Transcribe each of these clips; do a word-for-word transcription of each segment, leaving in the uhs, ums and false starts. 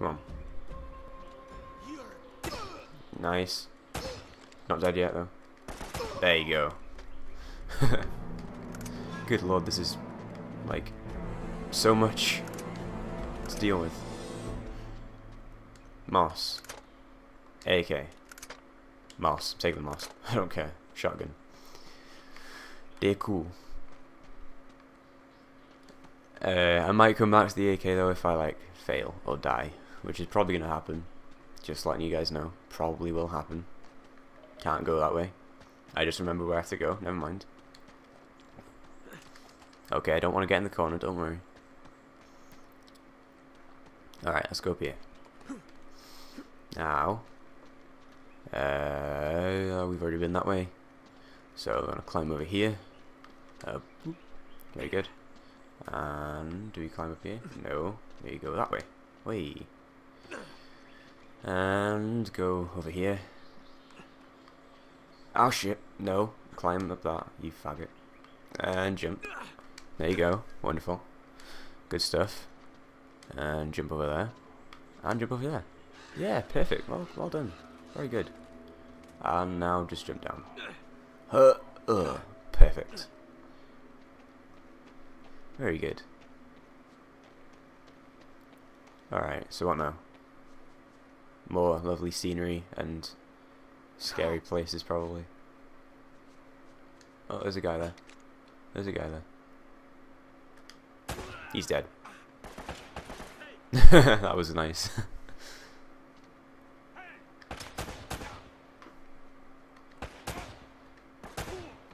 Come on. Nice. Not dead yet, though. There you go. Good lord, this is, like, so much to deal with. Moss. A K. Moss. Take the moss. I don't care. Shotgun. They're cool. Uh, I might come back to the A K though if I like fail or die, which is probably gonna happen. Just letting you guys know, probably will happen. Can't go that way. I just remember where I have to go. Never mind. Okay, I don't want to get in the corner. Don't worry. All right, let's go up here. Now, uh, we've already been that way, so I'm gonna climb over here. Uh, very good. And do we climb up here? No. There you go, that way. Way. And go over here. Oh shit. No. Climb up that, you faggot. And jump. There you go. Wonderful. Good stuff. And jump over there. And jump over there. Yeah, perfect. Well, well done. Very good. And now just jump down. Uh, uh, perfect. Very good. Alright, so what now? More lovely scenery and scary places, probably. Oh, there's a guy there. There's a guy there. He's dead. That was nice.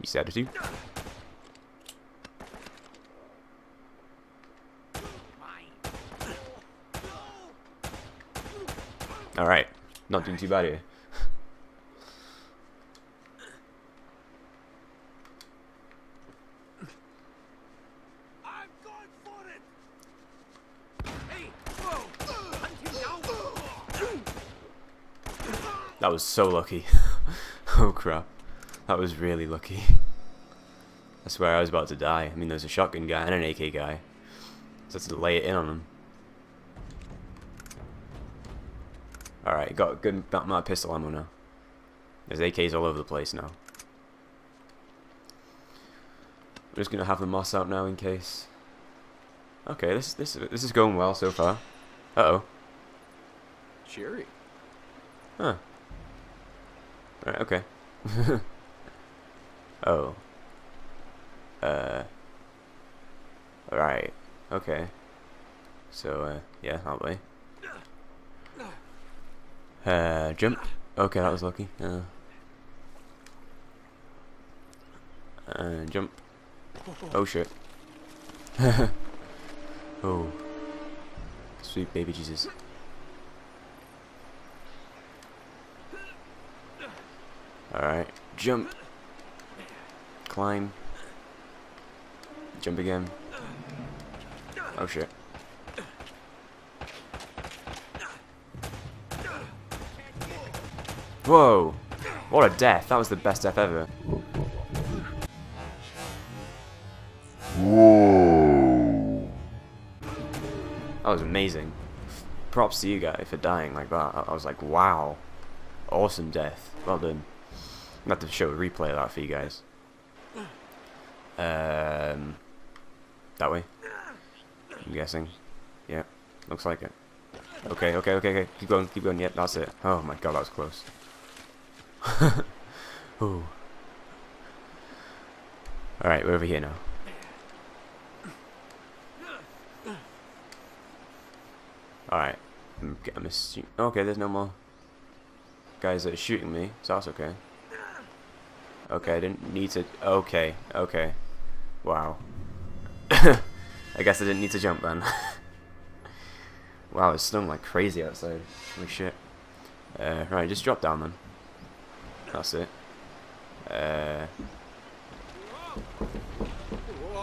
He's dead too. Alright, not doing too bad here. I'm going for it. Hey, whoa. That was so lucky. Oh crap. That was really lucky. I swear I was about to die. I mean, there's a shotgun guy and an A K guy. So I had to lay it in on him. Alright, got a good amount of pistol ammo now. There's A Ks all over the place now. We're just gonna have the moss out now in case. Okay, this this this is going well so far. Uh oh. Cheery. Huh. Alright, okay. Oh. Uh Alright. Okay. So uh yeah, that way. Uh, jump. Okay, that was lucky. Uh, uh, jump. Oh shit. Oh. Sweet baby Jesus. Alright. Jump. Climb. Jump again. Oh shit. Whoa! What a death! That was the best death ever. Whoa! That was amazing. Props to you guys for dying like that. I was like, wow, awesome death. Well done. I'm gonna have to show a replay of that for you guys. Um, that way. I'm guessing. Yeah, looks like it. Okay, okay, okay, okay. Keep going, keep going. Yep, that's it. Oh my god, that was close. Ooh. All right, we're over here now. All right, I'm missing. Okay, there's no more guys that are shooting me, so that's okay. Okay, I didn't need to. Okay, okay. Wow. I guess I didn't need to jump then. Wow, it's snowing like crazy outside. Holy shit. Uh, right, just drop down then. That's it. Uh,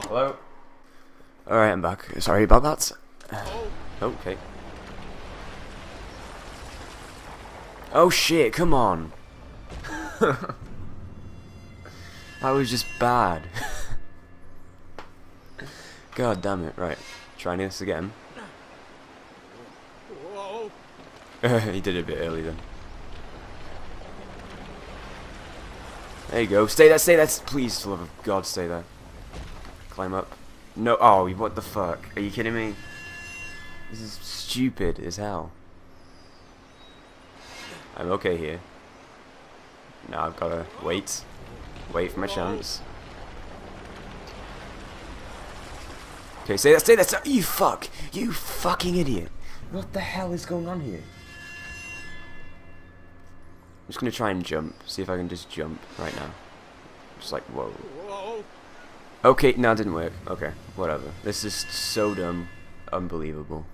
hello? Alright, I'm back. Sorry about that. Okay. Oh shit, come on! That was just bad. God damn it. Right, trying this again. He did a bit early then. There you go. Stay there, stay there. Please, for the love of God, stay there. Climb up. No. Oh, what the fuck? Are you kidding me? This is stupid as hell. I'm okay here. Now I've gotta wait. Wait for my chance. Okay, stay there, stay there. Stay there. You fuck. You fucking idiot. What the hell is going on here? I'm just going to try and jump. See if I can just jump right now. Just like, whoa. Okay, no, it didn't work. Okay, whatever. This is so dumb. Unbelievable.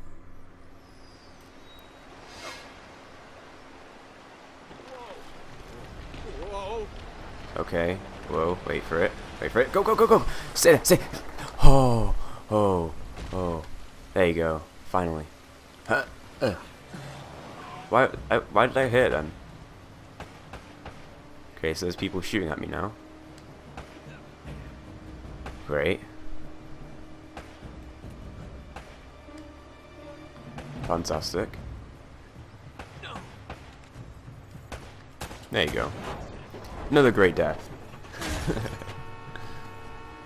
Okay. Whoa, wait for it. Wait for it. Go, go, go, go. Stay there, stay there. Oh, oh, oh. There you go. Finally. Huh? Uh. Why, I, why did I hit then? Okay, so there's people shooting at me now. Great. Fantastic. There you go. Another great death.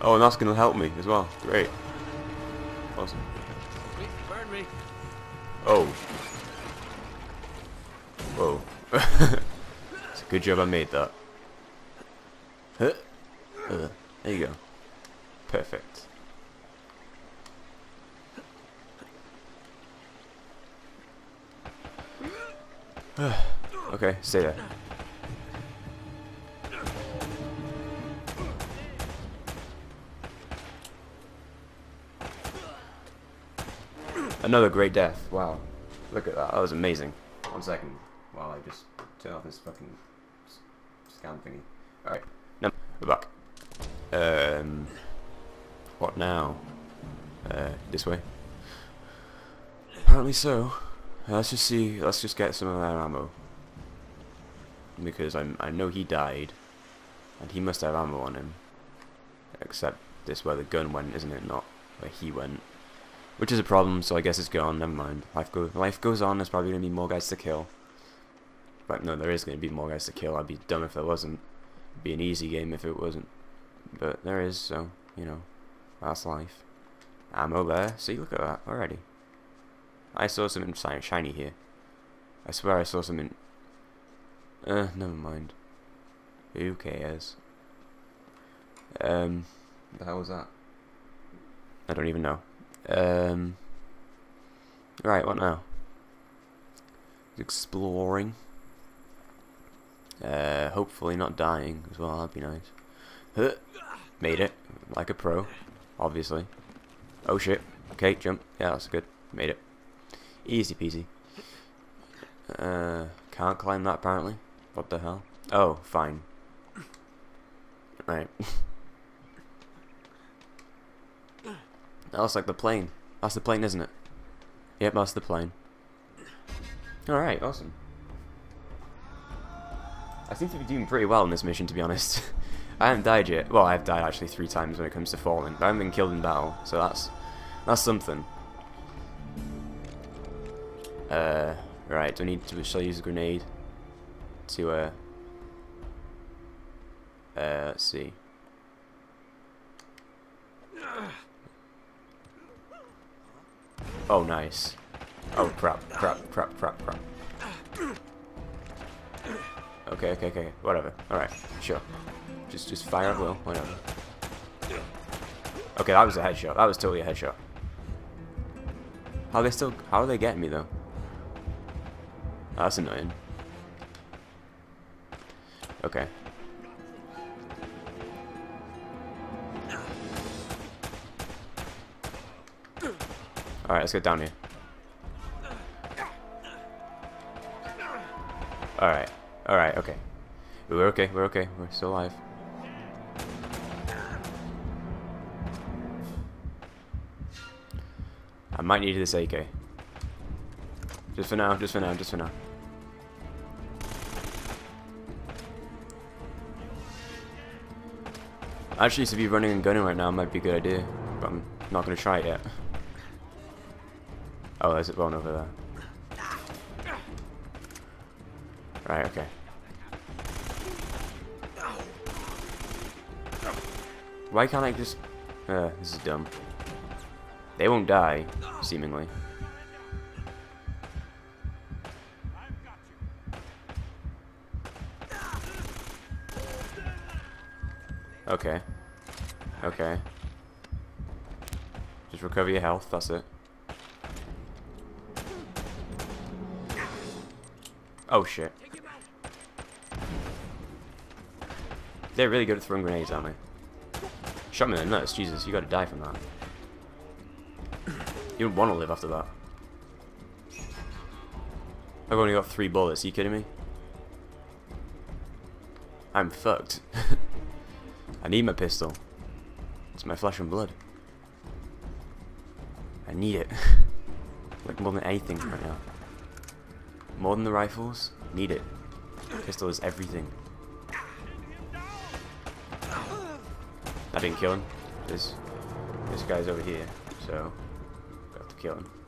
Oh, and that's going to help me as well. Great. Awesome. Burn me. Oh. Whoa. It's a good job I made that. Uh, there you go. Perfect. Okay, stay there. Another great death. Wow. Look at that. That was amazing. One second while I just turn off this fucking scan thingy. Alright. No, we're back. Um... What now? Uh, this way? Apparently so. Let's just see, let's just get some of that ammo. Because I'm, I know he died. And he must have ammo on him. Except this where the gun went, isn't it? Not where he went. Which is a problem, so I guess it's gone, never mind. Life, go, life goes on, there's probably going to be more guys to kill. But no, there is going to be more guys to kill, I'd be dumb if there wasn't. It'd be an easy game if it wasn't. But there is, so, you know. That's life. Ammo there. See, look at that already. I saw something shiny here. I swear I saw something. Uh, never mind. Who cares? Um, what the hell was that? I don't even know. Um, right, what now? Exploring. Uh, hopefully not dying as well. That'd be nice. Huh. Made it like a pro. Obviously. Oh shit. Okay, jump. Yeah, that's good. Made it. Easy peasy. Uh, can't climb that apparently. What the hell? Oh, fine. Right. That looks like the plane. That's the plane, isn't it? Yep, that's the plane. Alright, awesome. I seem to be doing pretty well in this mission, to be honest. I haven't died yet. Well, I've died actually three times when it comes to falling, but I haven't been killed in battle, so that's that's something. Uh, right. Do I need to? Shall I use a grenade? To uh, uh, let's see. Oh, nice. Oh, crap! Crap! Crap! Crap! Crap! Okay. Okay. Okay. Whatever. All right. Sure. Just, just fire at will, whatever. Okay, that was a headshot. That was totally a headshot. How are they still? How are they getting me though? Oh, that's annoying. Okay. All right, let's get down here. All right. All right. Okay. We're okay. We're okay. We're still alive. I might need this A K. Just for now, just for now, just for now. Actually, to be running and gunning right now might be a good idea, but I'm not going to try it yet. Oh, there's one over there. Right, okay. Why can't I just... Uh, this is dumb. They won't die, seemingly. Okay. Okay. Just recover your health, that's it. Oh shit. They're really good at throwing grenades, aren't they? Shot me in the nuts, Jesus, you gotta die from that. You don't want to live after that. I've only got three bullets, are you kidding me? I'm fucked. I need my pistol. It's my flesh and blood. I need it. Like more than anything right now. More than the rifles, need it. Pistol is everything. I didn't kill him. This this guy's over here, so I have to kill him.